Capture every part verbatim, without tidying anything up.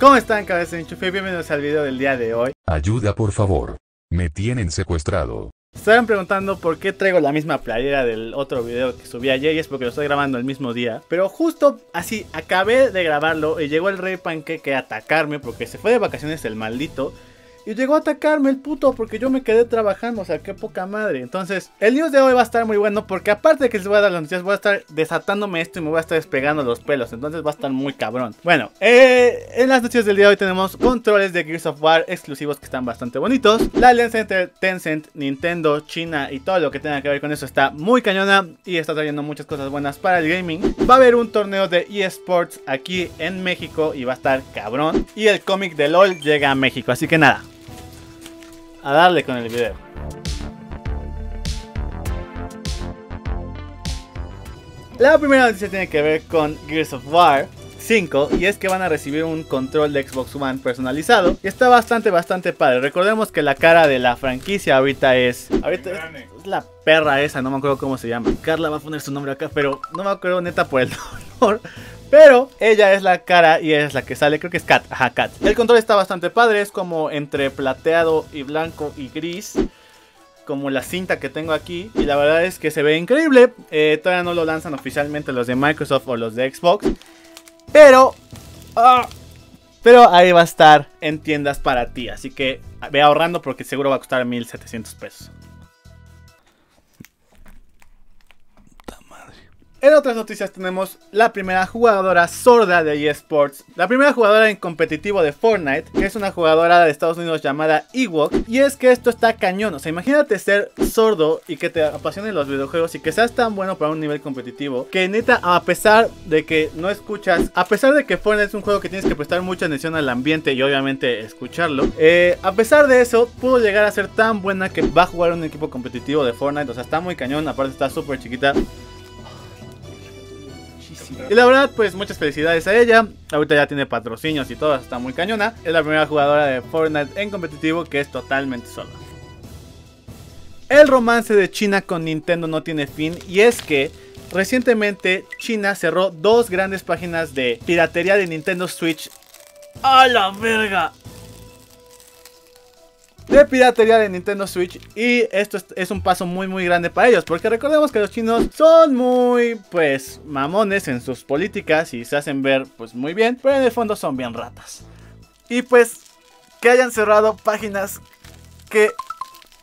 ¿Cómo están, cabezas de enchufe? Bienvenidos al video del día de hoy. Ayuda, por favor. Me tienen secuestrado. Estarán preguntando por qué traigo la misma playera del otro video que subí ayer, y es porque lo estoy grabando el mismo día. Pero justo así, acabé de grabarlo y llegó el Rey Panqueque a atacarme porque se fue de vacaciones el maldito. Y llegó a atacarme el puto porque yo me quedé trabajando, o sea, qué poca madre. Entonces, el news de hoy va a estar muy bueno porque aparte de que les voy a dar las noticias, voy a estar desatándome esto y me voy a estar despegando los pelos. Entonces va a estar muy cabrón. Bueno, eh, en las noticias del día de hoy tenemos controles de Gears of War exclusivos que están bastante bonitos. La alianza entre Tencent, Nintendo, China y todo lo que tenga que ver con eso está muy cañona y está trayendo muchas cosas buenas para el gaming. Va a haber un torneo de eSports aquí en México y va a estar cabrón. Y el cómic de LOL llega a México, así que nada, a darle con el video. La primera noticia tiene que ver con Gears of War cinco, y es que van a recibir un control de Xbox One personalizado y está bastante bastante padre. Recordemos que la cara de la franquicia ahorita es, ahorita es, es la perra esa, no me acuerdo cómo se llama. Carla va a poner su nombre acá, pero no me acuerdo neta por el dolor. Pero ella es la cara y ella es la que sale, creo que es Cat, ajá, Cat. El control está bastante padre, es como entre plateado y blanco y gris, como la cinta que tengo aquí. Y la verdad es que se ve increíble. eh, Todavía no lo lanzan oficialmente los de Microsoft o los de Xbox, pero... Ah, pero ahí va a estar en tiendas para ti, así que ve ahorrando porque seguro va a costar mil setecientos pesos. En otras noticias tenemos la primera jugadora sorda de eSports, la primera jugadora en competitivo de Fortnite, que es una jugadora de Estados Unidos llamada Ewok. Y es que esto está cañón, o sea, imagínate ser sordo y que te apasionen los videojuegos y que seas tan bueno para un nivel competitivo, que neta, a pesar de que no escuchas, a pesar de que Fortnite es un juego que tienes que prestar mucha atención al ambiente y obviamente escucharlo, eh, a pesar de eso, pudo llegar a ser tan buena que va a jugar un equipo competitivo de Fortnite. O sea, está muy cañón, aparte está súper chiquita. Y la verdad, pues muchas felicidades a ella. Ahorita ya tiene patrocinios y todo, está muy cañona. Es la primera jugadora de Fortnite en competitivo que es totalmente sola. El romance de China con Nintendo no tiene fin, y es que recientemente China cerró dos grandes páginas de piratería de Nintendo Switch. ¡A la verga! De piratería de Nintendo Switch. Y esto es un paso muy muy grande para ellos, porque recordemos que los chinos son muy, pues, mamones en sus políticas y se hacen ver, pues, muy bien, pero en el fondo son bien ratas. Y pues que hayan cerrado páginas que...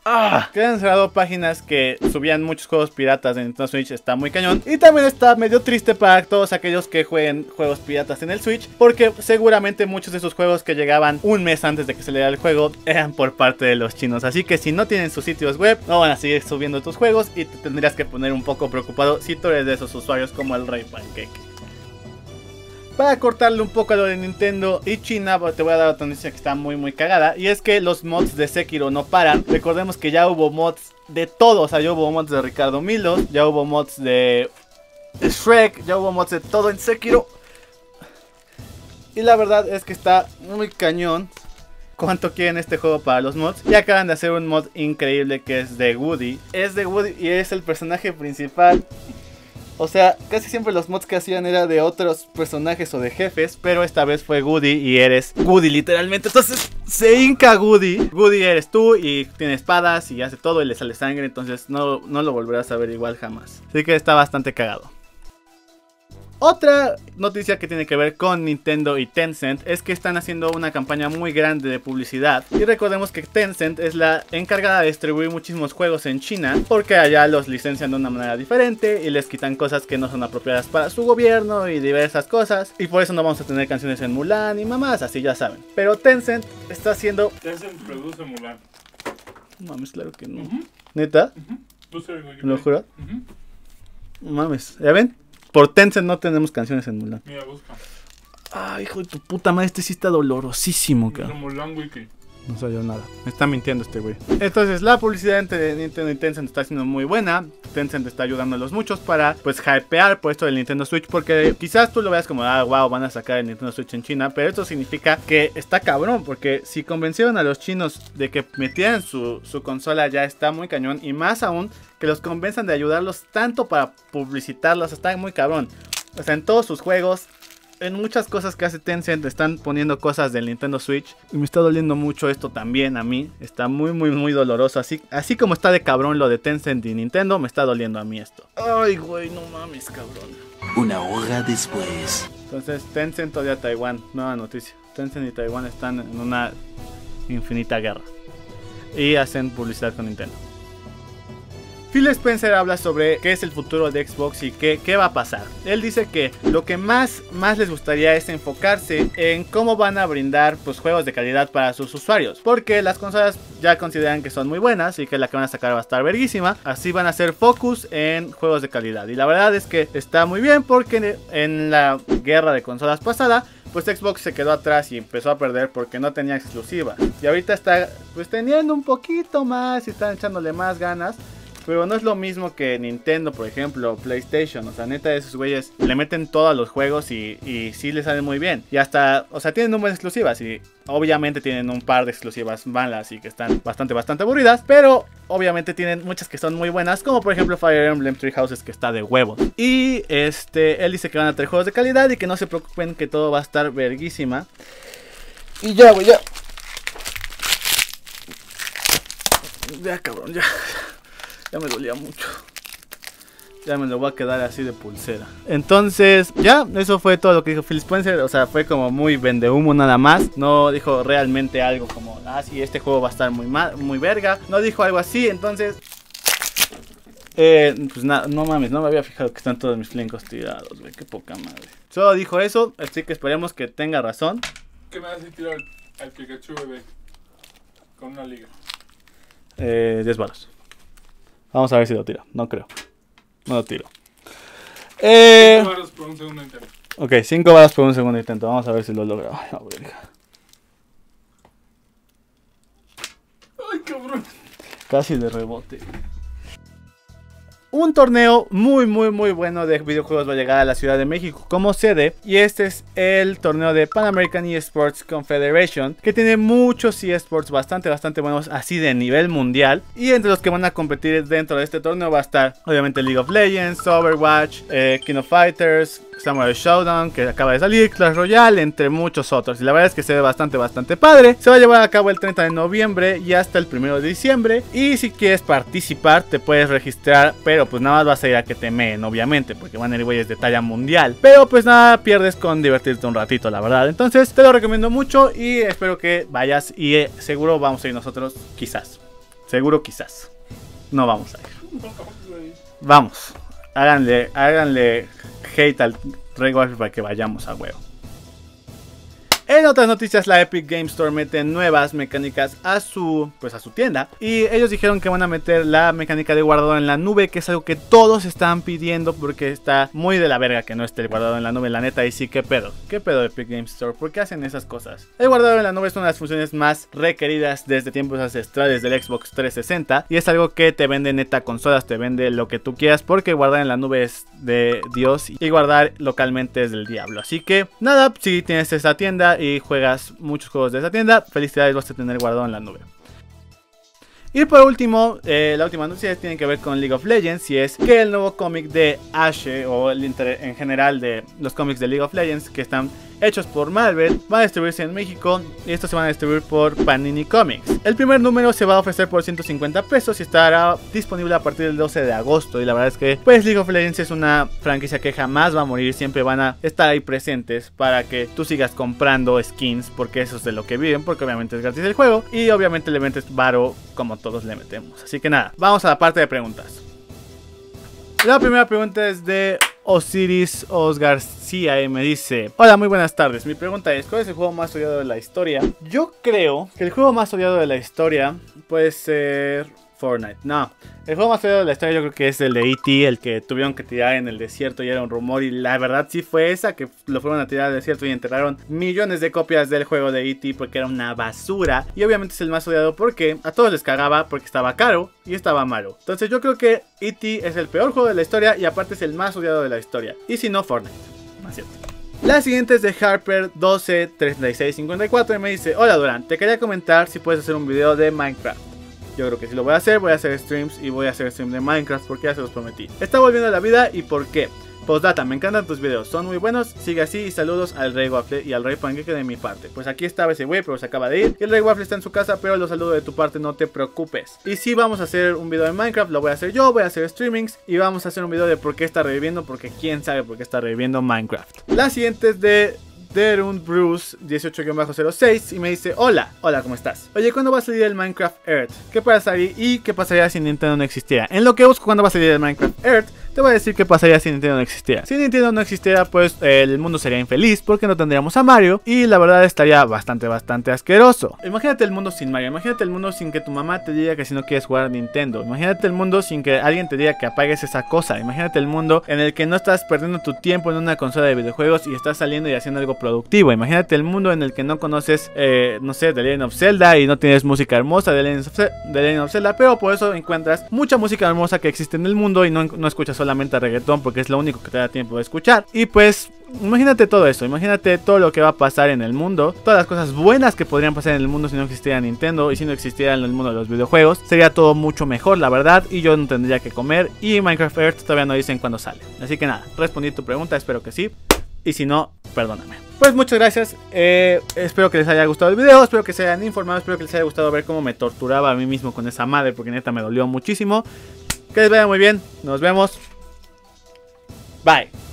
Ah, que han cerrado páginas que subían muchos juegos piratas de Nintendo Switch está muy cañón. Y también está medio triste para todos aquellos que jueguen juegos piratas en el Switch, porque seguramente muchos de esos juegos que llegaban un mes antes de que se le diera el juego eran por parte de los chinos. Así que si no tienen sus sitios web, no van a seguir subiendo tus juegos y te tendrías que poner un poco preocupado si tú eres de esos usuarios como el Rey Panqueque. Para cortarle un poco a lo de Nintendo y China, te voy a dar otra noticia que está muy muy cagada. Y es que los mods de Sekiro no paran. Recordemos que ya hubo mods de todo. O sea, ya hubo mods de Ricardo Milos, ya hubo mods de Shrek, ya hubo mods de todo en Sekiro. Y la verdad es que está muy cañón cuánto quieren este juego para los mods. Y acaban de hacer un mod increíble que es de Woody. Es de Woody y es el personaje principal. O sea, casi siempre los mods que hacían era de otros personajes o de jefes, pero esta vez fue Woody y eres Woody literalmente. Entonces se hinca Woody. Woody eres tú y tiene espadas y hace todo y le sale sangre. Entonces no, no lo volverás a ver igual jamás. Así que está bastante cagado. Otra noticia que tiene que ver con Nintendo y Tencent es que están haciendo una campaña muy grande de publicidad. Y recordemos que Tencent es la encargada de distribuir muchísimos juegos en China, porque allá los licencian de una manera diferente y les quitan cosas que no son apropiadas para su gobierno y diversas cosas. Y por eso no vamos a tener canciones en Mulan y mamás, así ya saben. Pero Tencent está haciendo... Tencent produce Mulan. Mames, claro que no. Uh-huh. ¿Neta? Uh-huh. ¿Me lo juras? Uh-huh. Mames, ¿ya ven? Por Tencent no tenemos canciones en Mulan. Mira, busca. Ay, hijo de tu puta madre, este sí está dolorosísimo, cabrón. Mulan Wiki. No salió nada. Me está mintiendo este güey. Entonces, la publicidad entre Nintendo y Tencent está siendo muy buena. Tencent está ayudándolos muchos para, pues, hypear por esto del Nintendo Switch, porque quizás tú lo veas como, ah, wow, van a sacar el Nintendo Switch en China, pero esto significa que está cabrón, porque si convencieron a los chinos de que metieran su, su consola, ya está muy cañón, y más aún que los convenzan de ayudarlos tanto para publicitarlos, está muy cabrón. O sea, en todos sus juegos, en muchas cosas que hace Tencent están poniendo cosas del Nintendo Switch. Y me está doliendo mucho esto también a mí. Está muy, muy, muy doloroso. Así, así como está de cabrón lo de Tencent y Nintendo, me está doliendo a mí esto. Ay, güey, no mames, cabrón. Una hora después. Entonces, Tencent odia Taiwán. Nueva noticia. Tencent y Taiwán están en una infinita guerra. Y hacen publicidad con Nintendo. Phil Spencer habla sobre qué es el futuro de Xbox y qué, qué va a pasar. Él dice que lo que más, más les gustaría es enfocarse en cómo van a brindar pues, juegos de calidad para sus usuarios. Porque las consolas ya consideran que son muy buenas y que la que van a sacar va a estar verguísima. Así van a hacer focus en juegos de calidad. Y la verdad es que está muy bien porque en la guerra de consolas pasada... pues Xbox se quedó atrás y empezó a perder porque no tenía exclusiva. Y ahorita está pues teniendo un poquito más y están echándole más ganas. Pero no es lo mismo que Nintendo, por ejemplo, o PlayStation. O sea, neta, esos güeyes le meten todo a los juegos y, y sí les salen muy bien. Y hasta, o sea, tienen un buen exclusivas y obviamente tienen un par de exclusivas malas y que están bastante, bastante aburridas. Pero obviamente tienen muchas que son muy buenas, como por ejemplo Fire Emblem Three Houses, que está de huevos. Y este, él dice que van a traer juegos de calidad y que no se preocupen que todo va a estar verguísima. Y ya, güey, ya. Ya, cabrón, ya. Ya me dolía mucho. Ya me lo voy a quedar así de pulsera. Entonces, ya, eso fue todo lo que dijo Phil Spencer. O sea, fue como muy vendehumo nada más. No dijo realmente algo como, ah, sí, este juego va a estar muy mal, muy verga. No dijo algo así, entonces... Eh, pues nada, no mames, no me había fijado que están todos mis flencos tirados, güey, qué poca madre. Solo dijo eso, así que esperemos que tenga razón. ¿Qué me hace tirar al Pikachu, bebé? Con una liga. Eh, diez balas. Vamos a ver si lo tiro. No creo. No lo tiro. Eh... cinco balas por un segundo intento. Ok, cinco balas por un segundo intento. Vamos a ver si lo logro. Ay, no, ay, cabrón. Casi de rebote. Un torneo muy muy muy bueno de videojuegos va a llegar a la Ciudad de México como sede. Y este es el torneo de Pan American Esports Confederation, que tiene muchos eSports bastante bastante buenos así de nivel mundial. Y entre los que van a competir dentro de este torneo va a estar obviamente League of Legends, Overwatch, eh, King of Fighters, Samurai Showdown, que acaba de salir, Clash Royale, entre muchos otros. Y la verdad es que se ve bastante, bastante padre. Se va a llevar a cabo el treinta de noviembre y hasta el primero de diciembre. Y si quieres participar, te puedes registrar, pero pues nada más vas a ir a que te meen, obviamente, porque van a ir güeyes de talla mundial. Pero pues nada, pierdes con divertirte un ratito, la verdad. Entonces, te lo recomiendo mucho y espero que vayas. Y eh, seguro vamos a ir nosotros, quizás. Seguro quizás. No vamos a ir. Vamos. Háganle, háganle hate al Regal para que vayamos a huevo. En otras noticias, la Epic Game Store mete nuevas mecánicas a su, pues a su tienda. Y ellos dijeron que van a meter la mecánica de guardado en la nube, que es algo que todos están pidiendo porque está muy de la verga que no esté el guardado en la nube. La neta, y sí, qué pedo. Qué pedo Epic Game Store, ¿por qué hacen esas cosas? El guardado en la nube es una de las funciones más requeridas desde tiempos ancestrales del Xbox trescientos sesenta. Y es algo que te vende neta consolas, te vende lo que tú quieras, porque guardar en la nube es de Dios y guardar localmente es del diablo. Así que nada, si tienes esa tienda y juegas muchos juegos de esa tienda, felicidades, vas a tener guardado en la nube. Y por último, eh, la última noticia tiene que ver con League of Legends, y es que el nuevo cómic de Ashe, o el en general de los cómics de League of Legends que están hechos por Marvel, van a distribuirse en México, y estos se van a distribuir por Panini Comics. El primer número se va a ofrecer por ciento cincuenta pesos y estará disponible a partir del doce de agosto. Y la verdad es que pues League of Legends es una franquicia que jamás va a morir, siempre van a estar ahí presentes para que tú sigas comprando skins, porque eso es de lo que viven, porque obviamente es gratis el juego y obviamente le metes varo como todos le metemos. Así que nada, vamos a la parte de preguntas. La primera pregunta es de Osiris Os García y me dice: hola, muy buenas tardes. Mi pregunta es, ¿cuál es el juego más odiado de la historia? Yo creo que el juego más odiado de la historia puede ser Fortnite. No, el juego más odiado de la historia yo creo que es el de E T, el que tuvieron que tirar en el desierto y era un rumor. Y la verdad sí fue esa, que lo fueron a tirar al desierto y enterraron millones de copias del juego de E T porque era una basura. Y obviamente es el más odiado porque a todos les cagaba, porque estaba caro y estaba malo. Entonces yo creo que E T es el peor juego de la historia y aparte es el más odiado de la historia. Y si no, Fortnite. Más cierto. La siguiente es de Harper uno dos tres seis cinco cuatro y me dice: hola Durán, te quería comentar si puedes hacer un video de Minecraft. Yo creo que sí lo voy a hacer, voy a hacer streams y voy a hacer stream de Minecraft porque ya se los prometí. Está volviendo a la vida y ¿por qué? Postdata, me encantan tus videos, son muy buenos, sigue así y saludos al Rey Waffle y al Rey Panqueque de mi parte. Pues aquí estaba ese güey, pero se acaba de ir. El Rey Waffle está en su casa, pero lo saludo de tu parte, no te preocupes. Y si vamos a hacer un video de Minecraft, lo voy a hacer yo, voy a hacer streamings y vamos a hacer un video de por qué está reviviendo, porque quién sabe por qué está reviviendo Minecraft. La siguiente es de Derun Bruce dieciocho guión cero seis y me dice: hola, hola, ¿cómo estás? Oye, ¿cuándo va a salir el Minecraft Earth? ¿Qué pasaría y qué pasaría si Nintendo no existiera? En lo que busco cuándo va a salir el Minecraft Earth, te voy a decir qué pasaría si Nintendo no existiera. Si Nintendo no existiera, pues eh, el mundo sería infeliz porque no tendríamos a Mario y la verdad estaría bastante, bastante asqueroso. Imagínate el mundo sin Mario, imagínate el mundo sin que tu mamá te diga que si no quieres jugar a Nintendo, imagínate el mundo sin que alguien te diga que apagues esa cosa, imagínate el mundo en el que no estás perdiendo tu tiempo en una consola de videojuegos y estás saliendo y haciendo algo productivo, imagínate el mundo en el que no conoces, eh, no sé, The Legend of Zelda y no tienes música hermosa de The Legend of Zelda, pero por eso encuentras mucha música hermosa que existe en el mundo y no, no escuchas solo solamente reggaetón porque es lo único que te da tiempo de escuchar. Y pues imagínate todo eso, imagínate todo lo que va a pasar en el mundo, todas las cosas buenas que podrían pasar en el mundo si no existiera Nintendo y si no existiera en el mundo de los videojuegos. Sería todo mucho mejor, la verdad, y yo no tendría que comer. Y Minecraft Earth todavía no dicen cuándo sale. Así que nada, respondí tu pregunta, espero que sí. Y si no, perdóname. Pues muchas gracias, eh, espero que les haya gustado el video, espero que se hayan informado, espero que les haya gustado ver cómo me torturaba a mí mismo con esa madre, porque neta me dolió muchísimo. Que les vaya muy bien, nos vemos. Bye.